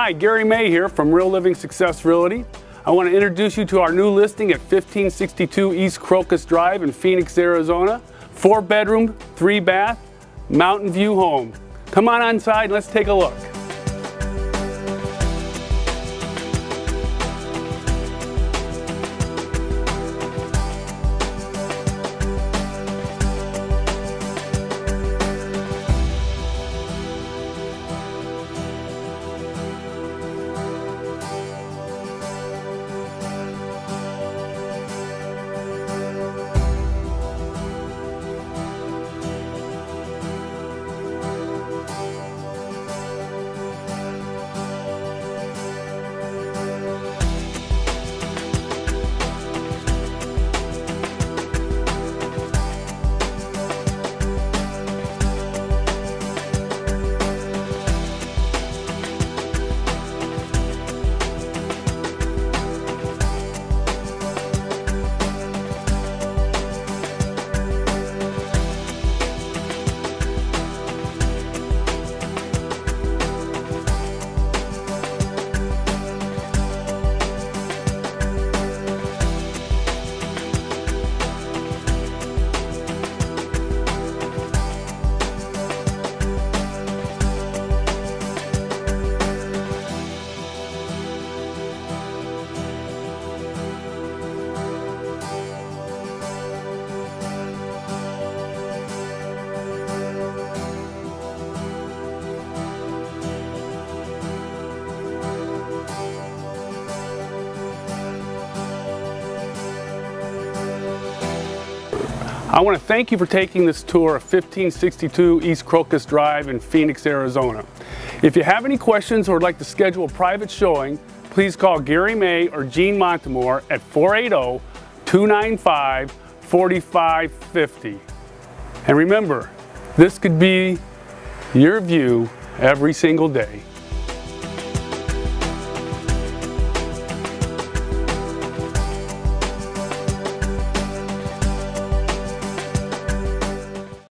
Hi, Gary May here from Real Living Success Realty. I want to introduce you to our new listing at 1562 East Crocus Drive in Phoenix, Arizona. 4-bedroom, 3-bath, Mountain View home. Come on inside and let's take a look. I want to thank you for taking this tour of 1562 East Crocus Drive in Phoenix, Arizona. If you have any questions or would like to schedule a private showing, please call Gary May or Gene Montemore at 480-295-4550. And remember, this could be your view every single day.